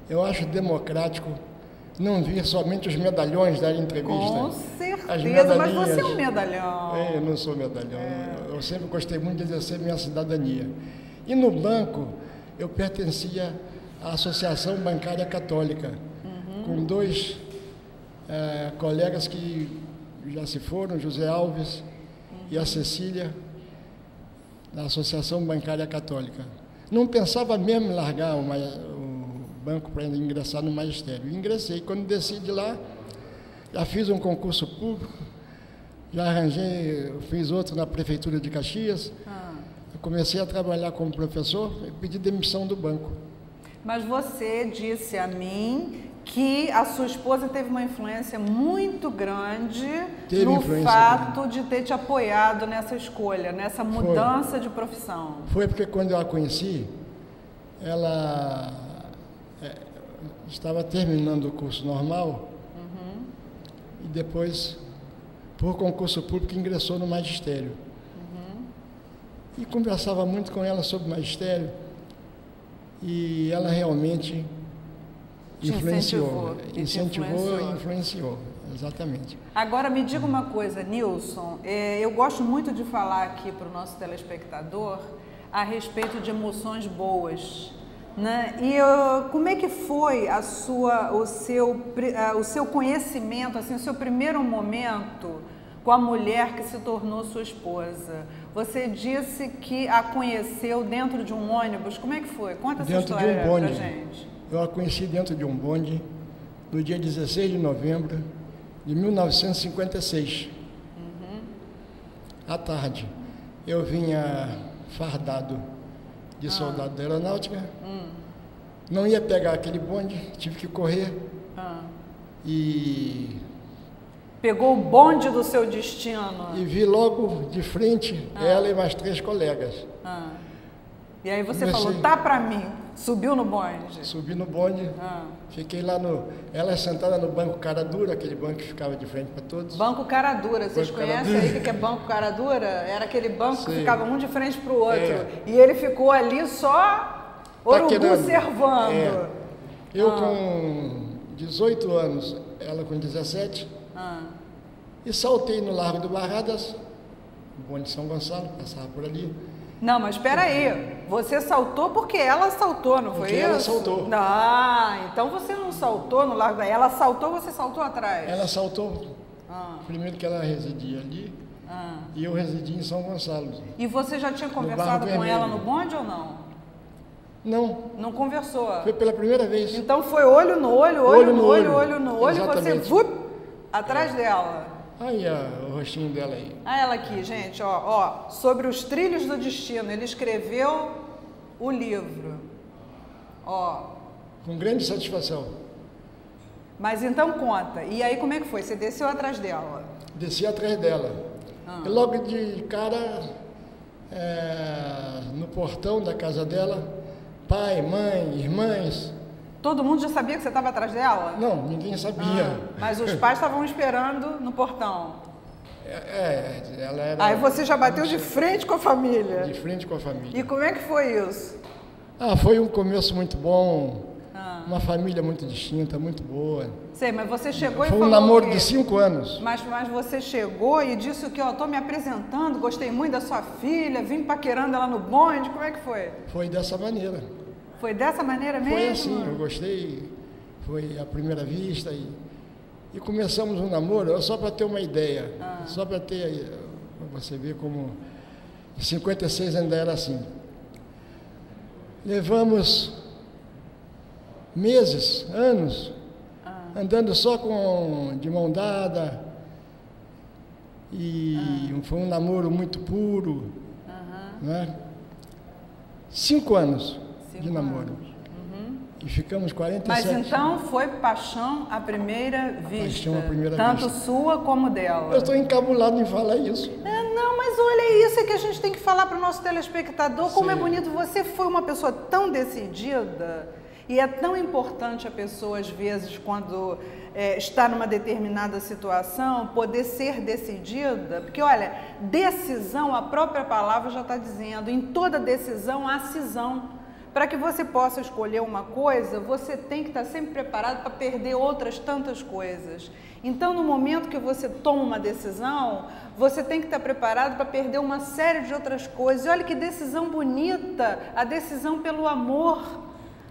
eu acho democrático não vir somente os medalhões da entrevista. Com certeza, mas você é um medalhão. É, eu não sou medalhão. É. Eu sempre gostei muito de exercer minha cidadania. E no banco, eu pertencia à Associação Bancária Católica, uhum. com dois é, colegas que já se foram, José Alves uhum. e a Cecília, da Associação Bancária Católica. Não pensava mesmo em largar uma, banco para ingressar no magistério. Ingressei. Quando desci de lá, já fiz um concurso público, já arranjei, fiz outro na Prefeitura de Caxias. Ah. Comecei a trabalhar como professor e pedi demissão do banco. Mas você disse a mim que a sua esposa teve uma influência muito grande teve no fato de ter te apoiado nessa escolha, nessa mudança Foi. de profissão. Foi porque quando eu a conheci, ela estava terminando o curso normal uhum. e depois, por concurso público, ingressou no magistério. Uhum. E conversava muito com ela sobre o magistério e ela realmente influenciou. Incentivou, incentivou e influenciou. Exatamente. Agora, me diga uma coisa, Nilson. Eu gosto muito de falar aqui para o nosso telespectador a respeito de emoções boas. Né? E uh, como é que foi a sua, o, seu, uh, o seu conhecimento, assim, o seu primeiro momento com a mulher que se tornou sua esposa? Você disse que a conheceu dentro de um ônibus. Como é que foi? Conta essa história pra gente. Eu a conheci dentro de um bonde no dia dezesseis de novembro de mil novecentos e cinquenta e seis, uhum. à tarde. Eu vinha fardado de ah. soldado da aeronáutica, hum. não ia pegar aquele bonde, tive que correr ah. e... Pegou o bonde do seu destino. E vi logo de frente ah. ela e mais três colegas. Ah. E aí você Comecei... falou, tá pra mim, subiu no bonde. Subi no bonde, ah. fiquei lá no... Ela é sentada no banco cara dura, aquele banco que ficava de frente para todos. Banco cara dura, vocês banco conhecem aí o que é banco cara dura? Era aquele banco Sim. que ficava um de frente para o outro. É. E ele ficou ali só observando. É. Eu ah. com dezoito anos, ela com dezessete, ah. e saltei no Largo do Barradas, no bonde de São Gonçalo, passava por ali. Não, mas espera aí, você saltou porque ela saltou, não foi porque isso? Ela saltou. Ah, então você não saltou no Largo da... Ela saltou, você saltou atrás? Ela saltou, ah. primeiro que ela residia ali ah. e eu residia em São Gonçalo. E você já tinha conversado com ela no bonde ou não? Não. Não conversou? Foi pela primeira vez. Então foi olho no olho, olho, olho no olho, olho no olho, exatamente. Você vup, atrás é. dela. Aí ó, o rostinho dela aí. Ah, ela aqui, gente, ó, ó, Sobre os Trilhos do Destino, ele escreveu o livro, ó. Com grande satisfação. Mas então conta, e aí como é que foi? Você desceu atrás dela? Desci atrás dela. Ah. E logo de cara, é, no portão da casa dela, pai, mãe, irmãs, Todo mundo já sabia que você estava atrás dela? Não, ninguém sabia. Ah, mas os pais estavam esperando no portão. É, é, ela era... Aí você já bateu de frente com a família. De frente com a família. E como é que foi isso? Ah, foi um começo muito bom. Ah. Uma família muito distinta, muito boa. Sei, mas você chegou foi e falou... Foi um namoro que... de cinco anos. Mas, mas você chegou e disse que eu estou me apresentando, gostei muito da sua filha, vim paquerando ela no bonde, como é que foi? Foi dessa maneira. Foi dessa maneira mesmo? Foi assim, eu gostei, foi à primeira vista e, e começamos um namoro, só para ter uma ideia, ah. só para ter, você ver como em cinquenta e seis ainda era assim. Levamos meses, anos, ah. andando só com, de mão dada e ah. foi um namoro muito puro, ah. né? Cinco anos. De namoro. Uhum. E ficamos quarenta e sete anos. Mas então foi paixão à primeira vista. Paixão à primeira vista. Tanto sua como dela. Eu estou encabulado em falar isso. É, não, mas olha, isso é que a gente tem que falar para o nosso telespectador. Sim. Como é bonito, você foi uma pessoa tão decidida e é tão importante a pessoa, às vezes, quando é, está numa determinada situação, poder ser decidida. Porque, olha, decisão, a própria palavra já está dizendo, em toda decisão há cisão. Para que você possa escolher uma coisa, você tem que estar sempre preparado para perder outras tantas coisas. Então, no momento que você toma uma decisão, você tem que estar preparado para perder uma série de outras coisas. E olha que decisão bonita, a decisão pelo amor,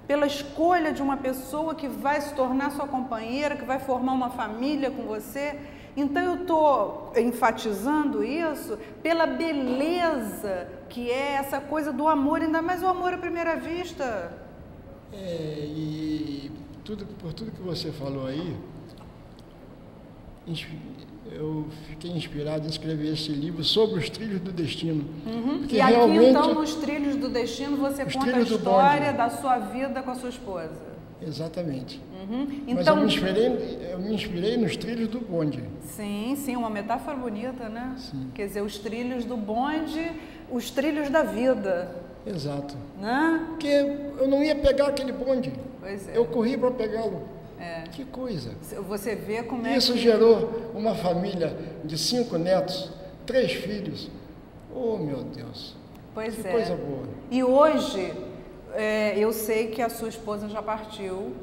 pela escolha de uma pessoa que vai se tornar sua companheira, que vai formar uma família com você. Então, eu estou enfatizando isso pela beleza que é essa coisa do amor, ainda mais o amor à primeira vista. É, e tudo, por tudo que você falou aí, eu fiquei inspirado em escrever esse livro sobre os trilhos do destino. Uhum. E aqui, então, nos trilhos do destino, você conta a história da sua vida com a sua esposa. Exatamente. Uhum. Então, mas eu me, inspirei, eu me inspirei nos trilhos do bonde. Sim, sim, uma metáfora bonita, né? Sim. Quer dizer, os trilhos do bonde, os trilhos da vida. Exato. Né? Porque eu não ia pegar aquele bonde. Pois é. Eu corri para pegá-lo. É. Que coisa. Você vê como é que... Isso gerou uma família de cinco netos, três filhos. Oh, meu Deus. Pois é. Que coisa boa. E hoje... É, eu sei que a sua esposa já partiu,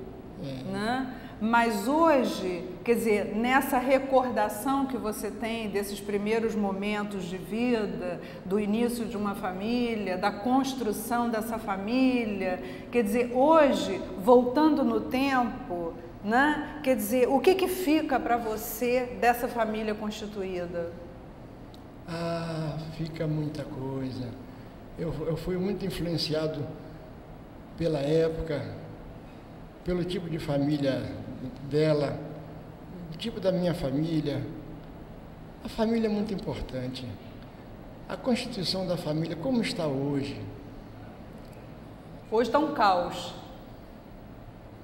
é. né? Mas hoje, quer dizer, nessa recordação que você tem desses primeiros momentos de vida, do início de uma família, da construção dessa família, quer dizer, hoje, voltando no tempo, né? Quer dizer, o que que fica para você dessa família constituída? Ah, fica muita coisa. Eu, eu fui muito influenciado pela época, pelo tipo de família dela, o tipo da minha família. A família é muito importante. A constituição da família, como está hoje? Hoje está um caos.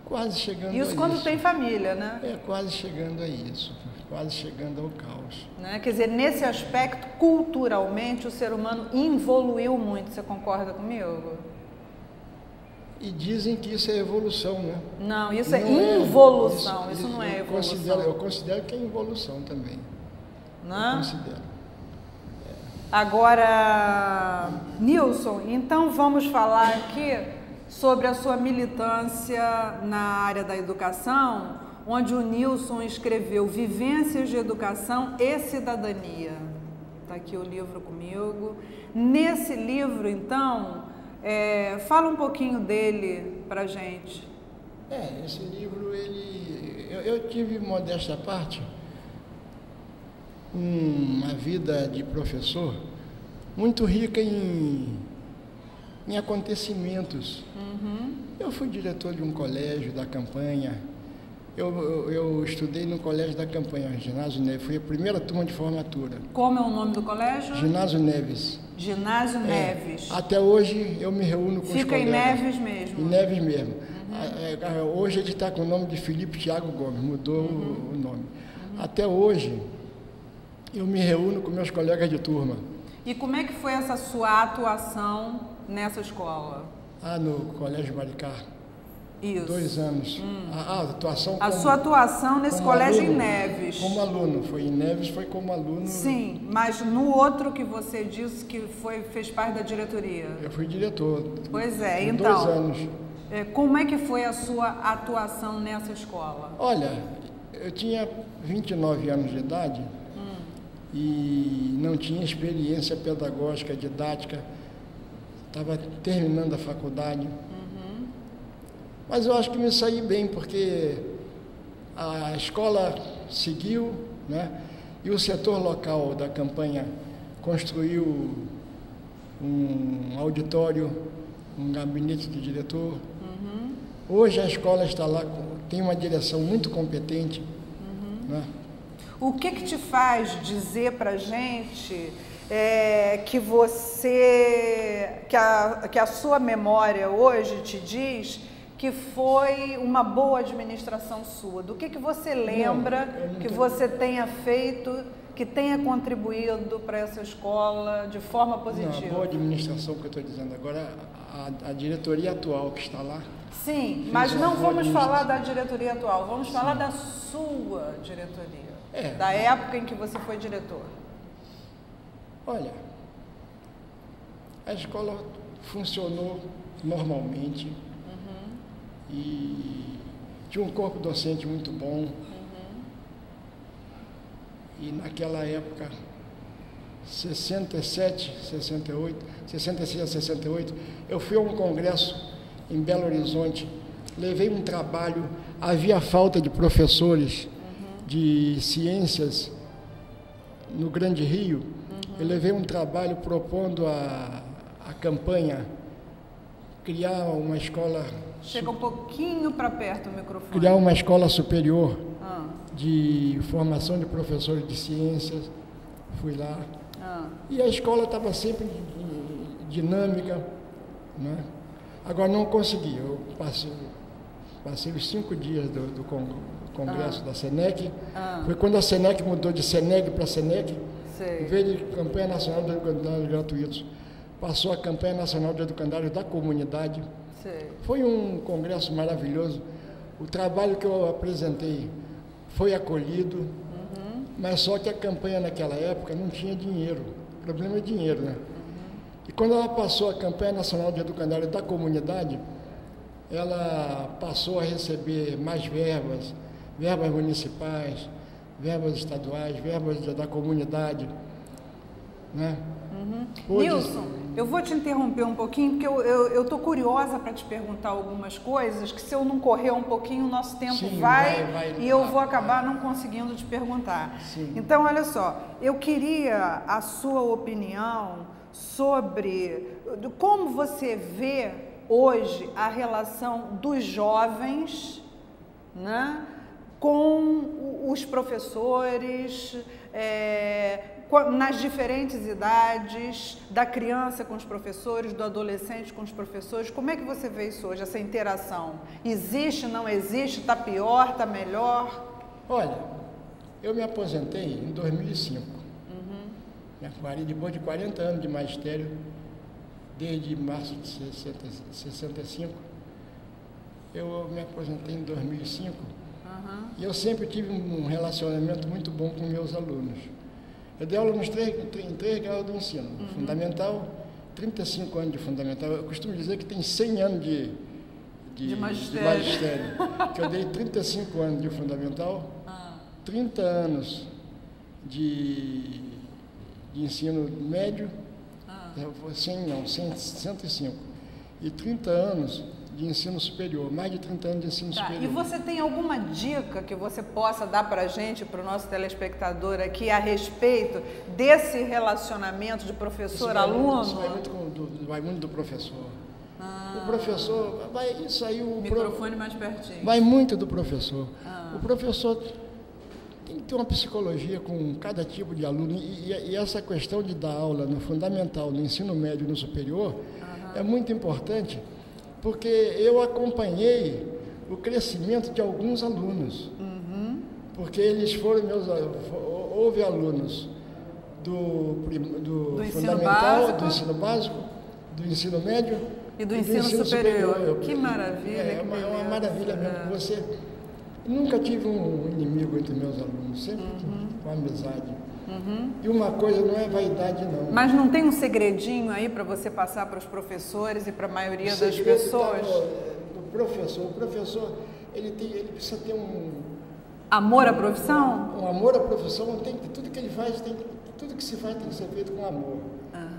Quase chegando isso a isso. Isso quando tem família, né? É, quase chegando a isso, quase chegando ao caos. Né? Quer dizer, nesse aspecto, culturalmente, o ser humano evoluiu muito, você concorda comigo? E dizem que isso é evolução, né? Não, isso não é involução, é, isso, isso não é evolução. Considero, eu considero que é involução também. Não? Eu considero. É. Agora, Nilson, então vamos falar aqui sobre a sua militância na área da educação, onde o Nilson escreveu Vivências de Educação e Cidadania. Está aqui o livro comigo. Nesse livro, então... É, fala um pouquinho dele para a gente. É, esse livro, ele, eu, eu tive, modesta parte, uma vida de professor muito rica em, em acontecimentos. Uhum. Eu fui diretor de um colégio da Campanha, eu, eu, eu estudei no Colégio da Campanha, Ginásio Neves, foi a primeira turma de formatura. Como é o nome do colégio? Ginásio Neves. Ginásio Neves. É, até hoje eu me reúno com Fica os colegas. Fica em Neves mesmo? Em Neves mesmo. Uhum. Hoje ele está com o nome de Felipe Thiago Gomes, mudou uhum. o nome. Uhum. Até hoje eu me reúno com meus colegas de turma. E como é que foi essa sua atuação nessa escola? Ah, no Colégio Maricar. Isso. Dois anos. Hum. A, a, atuação a como, sua atuação nesse colégio aluno, em Neves. Como aluno, foi em Neves, foi como aluno. Sim, mas no outro que você disse que foi, fez parte da diretoria. Eu fui diretor. Pois é, por então. Dois anos. Como é que foi a sua atuação nessa escola? Olha, eu tinha vinte e nove anos de idade hum. e não tinha experiência pedagógica, didática. Estava terminando a faculdade. Uhum. Mas eu acho que me saí bem, porque a escola seguiu, né? E o setor local da campanha construiu um auditório, um gabinete do diretor. Uhum. Hoje a escola está lá, tem uma direção muito competente. Uhum. Né? O que que te faz dizer para a gente... É, que você, que a, que a sua memória hoje te diz que foi uma boa administração sua? Do que, que você lembra não, não que tenho... você tenha feito, que tenha contribuído para essa escola de forma positiva? Não, a boa administração que eu estou dizendo agora, a, a diretoria atual que está lá. Sim, mas não vamos falar da diretoria atual, vamos Sim. falar da sua diretoria, é, da mas... época em que você foi diretor. Olha, a escola funcionou normalmente uhum. e tinha um corpo docente muito bom. Uhum. E naquela época, sessenta e sete, sessenta e oito, sessenta e seis a sessenta e oito, eu fui a um congresso em Belo Horizonte, levei um trabalho, havia falta de professores uhum. de ciências no Grande Rio. Eu levei um trabalho propondo a, a campanha, criar uma escola... Chega um pouquinho para perto o microfone. Criar uma escola superior ah. de formação de professores de ciências. Fui lá. Ah. E a escola estava sempre dinâmica. Né? Agora não consegui. Eu passei, passei os cinco dias do, do congresso ah. da C N E C. Ah. Foi quando a C N E C mudou de C N E C para C N E C. Em vez de campanha nacional de educandários gratuitos, passou a campanha nacional de educandários da comunidade. Sei. Foi um congresso maravilhoso. O trabalho que eu apresentei foi acolhido, uhum. mas só que a campanha naquela época não tinha dinheiro. O problema é dinheiro, né? Uhum. E quando ela passou a campanha nacional de educandários da comunidade, ela passou a receber mais verbas, verbas municipais, verbas estaduais, verbas da comunidade, né? Uhum. Hoje... Nilson, eu vou te interromper um pouquinho, porque eu estou curiosa para te perguntar algumas coisas, que se eu não correr um pouquinho, o nosso tempo Sim, vai, vai, vai e eu vou acabar vai. não conseguindo te perguntar. Sim. Então, olha só, eu queria a sua opinião sobre como você vê hoje a relação dos jovens, né? com os professores, é, nas diferentes idades, da criança com os professores, do adolescente com os professores. Como é que você vê isso hoje, essa interação? Existe, não existe? Está pior, está melhor? Olha, eu me aposentei em dois mil e cinco. Uhum. Depois de quarenta anos de magistério, desde março de sessenta e cinco, eu me aposentei em dois mil e cinco. E eu sempre tive um relacionamento muito bom com meus alunos. Eu dei aula nos três, em três graus do ensino. Uhum. Fundamental, trinta e cinco anos de fundamental. Eu costumo dizer que tem cem anos de, de, de magistério. De magistério que eu dei trinta e cinco anos de fundamental, ah. trinta anos de, de ensino médio, ah. cem não, cento e cinco, e trinta anos... de ensino superior, mais de trinta anos de ensino tá. superior. E você tem alguma dica que você possa dar para a gente, para o nosso telespectador aqui, a respeito desse relacionamento de professor-aluno? Isso vai muito, isso vai muito do, vai muito do professor. Ah. O professor, vai, isso aí... O microfone pro, mais pertinho. Vai muito do professor. Ah. O professor tem que ter uma psicologia com cada tipo de aluno, e, e, e essa questão de dar aula no fundamental, no ensino médio e no superior, ah. é muito importante, porque eu acompanhei o crescimento de alguns alunos, uhum. porque eles foram meus houve alunos do, do, do fundamental, básico. do ensino básico, do ensino médio e E do ensino, do ensino superior. superior. Que maravilha. É, é uma, uma maravilha mesmo. Você, nunca tive um inimigo entre meus alunos, sempre uhum. uma amizade. Uhum. E uma coisa não é vaidade, não. Mas não tem um segredinho aí para você passar para os professores e para a maioria o das pessoas? Tá no, no professor. O professor, ele, tem, ele precisa ter um... Amor à profissão? Um, um amor à profissão. Tem, tudo que ele faz, tem, tudo que se faz tem que ser feito com amor. Uhum.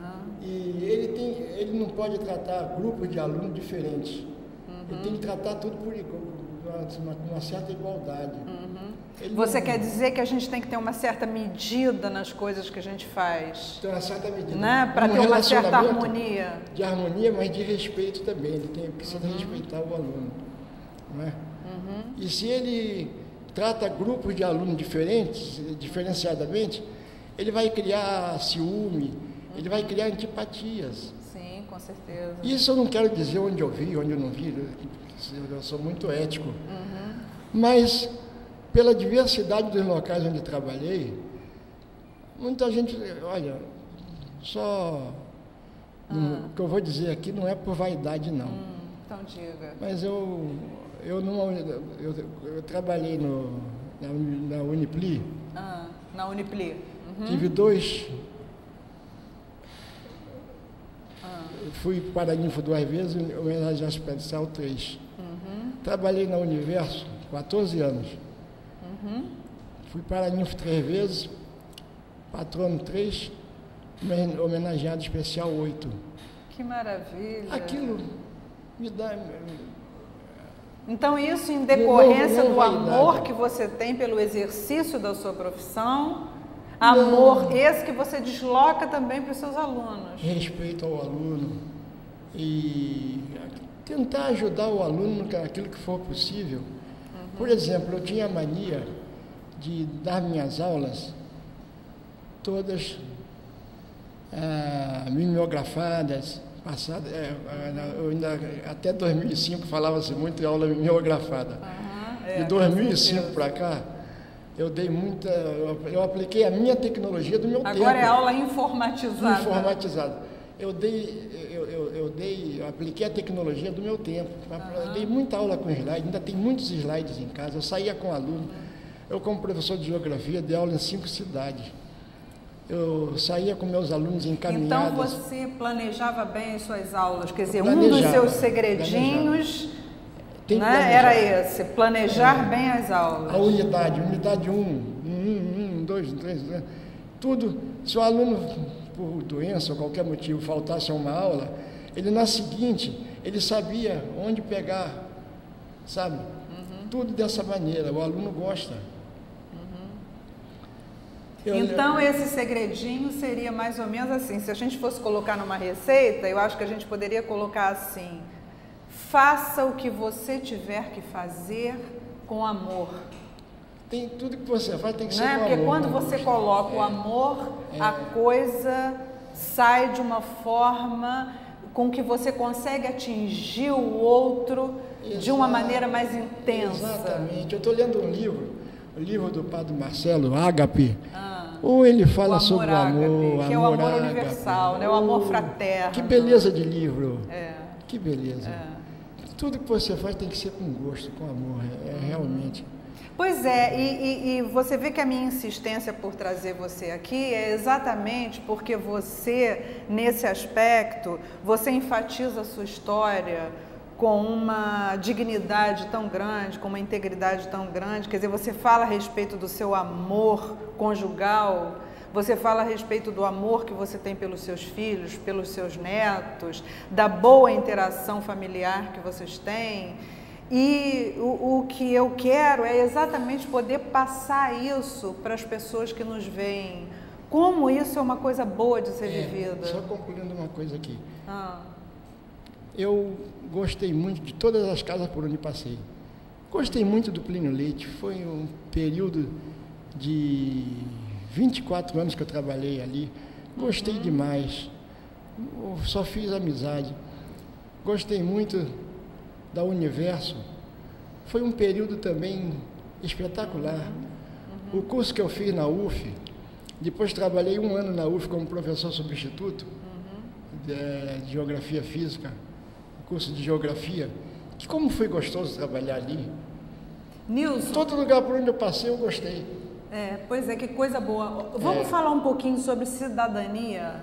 E ele, tem, ele não pode tratar grupos de alunos diferentes. Uhum. Ele tem que tratar tudo por igual, uma, uma certa igualdade. Uhum. Ele Você não... quer dizer que a gente tem que ter uma certa medida nas coisas que a gente faz? Tem uma certa medida. Né? Para ter uma certa harmonia. De harmonia, mas de respeito também. Ele tem, precisa uhum. respeitar o aluno. Não é? Uhum. E se ele trata grupos de alunos diferentes, diferenciadamente, ele vai criar ciúme, uhum. ele vai criar antipatias. Sim, com certeza. Isso eu não quero dizer onde eu vi, onde eu não vi. Eu sou muito ético. Uhum. Mas... pela diversidade dos locais onde trabalhei, muita gente, olha, só ah. no, o que eu vou dizer aqui não é por vaidade, não. Hum, então diga. Mas eu, eu, não, eu, eu, eu trabalhei no, na, na Unipli. Ah, na Unipli. Uhum. Tive dois. Ah. Fui para a Info duas vezes, homenagem especial três. Uhum. Trabalhei na Universo quatorze anos. Uhum. Fui para a Ninfo três vezes, patrono três, homenageado especial oito. Que maravilha! Aquilo me dá... Então isso em decorrência não, não do amor que você tem pelo exercício da sua profissão, amor não. esse que você desloca também para os seus alunos. Respeito ao aluno e tentar ajudar o aluno naquilo que for possível. Por exemplo, eu tinha a mania de dar minhas aulas todas ah, mimeografadas, passadas, é, ainda, até dois mil e cinco falava-se muito de aula mimeografada. Uhum, é, de dois mil e cinco para cá, eu dei muita, eu, eu apliquei a minha tecnologia do meu tempo. Agora é aula informatizada. Informatizada. Eu dei, eu, eu, eu dei, eu apliquei a tecnologia do meu tempo. Uhum. Eu dei muita aula com slides, ainda tem muitos slides em casa. Eu saía com aluno. Eu, como professor de geografia, dei aula em cinco cidades. Eu saía com meus alunos encaminhados. Então, você planejava bem as suas aulas? Quer dizer, um dos seus segredinhos né, era esse, planejar é. bem as aulas. A unidade, unidade um, um, um, dois, três, três, tudo. Se o aluno... por doença ou qualquer motivo, faltasse a uma aula, ele na seguinte, ele sabia onde pegar, sabe? Uhum. Tudo dessa maneira, o aluno gosta. Uhum. Eu, então, eu... esse segredinho seria mais ou menos assim, se a gente fosse colocar numa receita, eu acho que a gente poderia colocar assim, faça o que você tiver que fazer com amor. Tem tudo que você faz tem que ser é? com amor. Porque quando você coloca é. o amor, é. a coisa sai de uma forma com que você consegue atingir o outro Exato. de uma maneira mais intensa. Exatamente. Eu estou lendo um livro, o livro do padre Marcelo, Ágape, ah, ou ele fala o sobre o amor, Ágape, que amor é o amor Ágape, universal, né? O amor fraterno. Que beleza de livro. É. Que beleza. É. Tudo que você faz tem que ser com gosto, com amor, é, é realmente... Pois é, e, e, e você vê que a minha insistência por trazer você aqui é exatamente porque você, nesse aspecto, você enfatiza a sua história com uma dignidade tão grande, com uma integridade tão grande, quer dizer, você fala a respeito do seu amor conjugal, você fala a respeito do amor que você tem pelos seus filhos, pelos seus netos, da boa interação familiar que vocês têm. E o, o que eu quero é exatamente poder passar isso para as pessoas que nos veem. Como isso é uma coisa boa de ser é, vivida. Só concluindo uma coisa aqui. Ah. Eu gostei muito de todas as casas por onde passei. Gostei muito do Plínio Leite. Foi um período de vinte e quatro anos que eu trabalhei ali. Gostei uhum. demais. Eu só fiz amizade. Gostei muito... da Universo, foi um período também espetacular. Uhum. Uhum. O curso que eu fiz na U F, depois trabalhei um ano na U F como professor substituto uhum. de, de Geografia Física, curso de Geografia, que como foi gostoso trabalhar ali. Nilson. Todo lugar por onde eu passei, eu gostei. É, pois é, que coisa boa. Vamos é. falar um pouquinho sobre cidadania?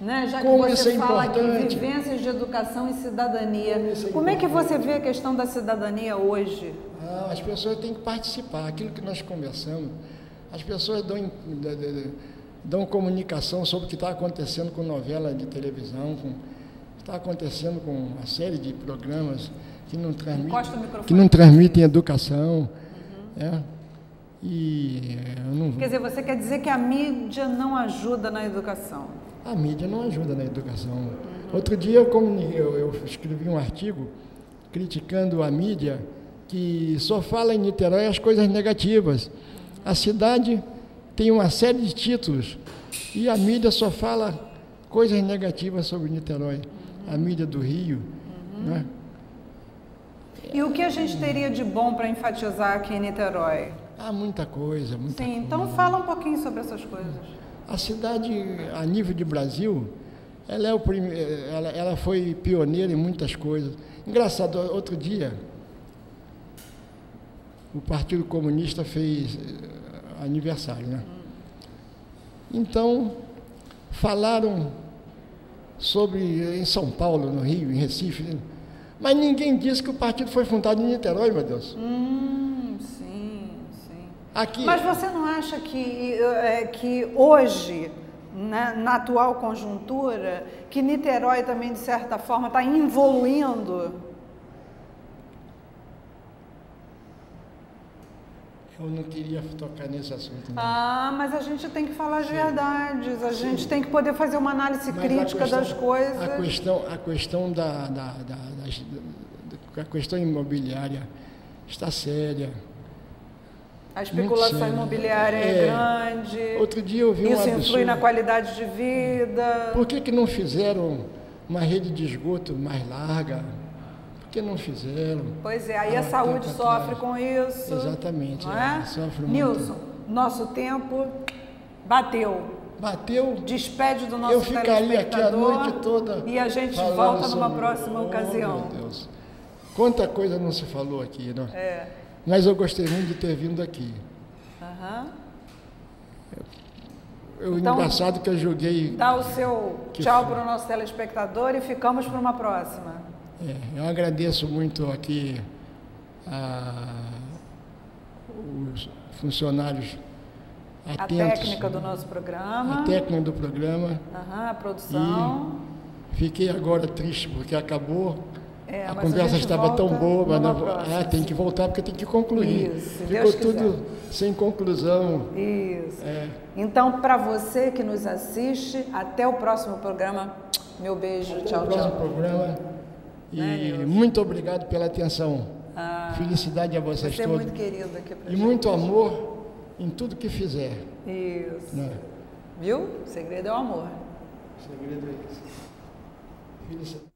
Né? Já como que você é fala aqui em vivências de educação e cidadania, como, é, como é que você vê a questão da cidadania hoje? Ah, as pessoas têm que participar. Aquilo que nós conversamos, as pessoas dão, dão comunicação sobre o que está acontecendo com novela de televisão, com, está acontecendo com uma série de programas que não transmitem, que não transmitem educação. Uhum. É? E eu não... Quer dizer, você quer dizer que a mídia não ajuda na educação? A mídia não ajuda na educação. Uhum. Outro dia eu, eu, eu escrevi um artigo criticando a mídia que só fala em Niterói as coisas negativas. A cidade tem uma série de títulos e a mídia só fala coisas negativas sobre Niterói. Uhum. A mídia do Rio. Uhum. Né? E o que a gente teria de bom para enfatizar aqui em Niterói? Há muita coisa. Muita Sim, coisa. Então fala um pouquinho sobre essas coisas. A cidade, a nível de Brasil, ela, é o prime... ela, ela foi pioneira em muitas coisas. Engraçado, outro dia, o Partido Comunista fez aniversário, né? Então, falaram sobre, em São Paulo, no Rio, em Recife, mas ninguém disse que o partido foi fundado em Niterói, meu Deus. Hum, sim. Aqui. Mas você não acha que, que hoje, né, na atual conjuntura, que Niterói também, de certa forma, está evoluindo? Eu não queria tocar nesse assunto. Não. Ah, mas a gente tem que falar as verdades, a gente Sim. tem que poder fazer uma análise mas crítica questão, das coisas. A questão, a questão, da, da, da, da, a questão imobiliária está séria. A especulação imobiliária é, é grande. Outro dia eu vi um absurdo. Isso influi na qualidade de vida. Por que que não fizeram uma rede de esgoto mais larga? Por que não fizeram? Pois é, aí a saúde sofre com isso. Exatamente, não é? É, sofre muito. Nilson, nosso tempo bateu. Bateu. Despede do nosso telespectador. Eu ficaria aqui a noite toda. E a gente volta numa próxima ocasião. Meu Deus. Quanta coisa não se falou aqui, não? É. Mas eu gostei muito de ter vindo aqui. Uhum. Eu, então, engraçado que eu joguei... Dá o seu tchau para o nosso telespectador e ficamos para uma próxima. É, eu agradeço muito aqui a, os funcionários atentos. A técnica do nosso programa. A técnica do programa. Uhum, a produção. E fiquei agora triste porque acabou... É, a conversa a estava tão boa, mas não... ah, tem que voltar porque tem que concluir. Isso, ficou tudo sem conclusão. Isso. É. Então, para você que nos assiste, até o próximo programa. Meu beijo, até tchau, o próximo tchau. Programa. E né, muito obrigado pela atenção. Ah, felicidade a vocês você todos. É muito querido aqui pra e gente. Muito amor em tudo que fizer. Isso. Né? Viu? O segredo é o amor. O segredo é isso. Felicidade.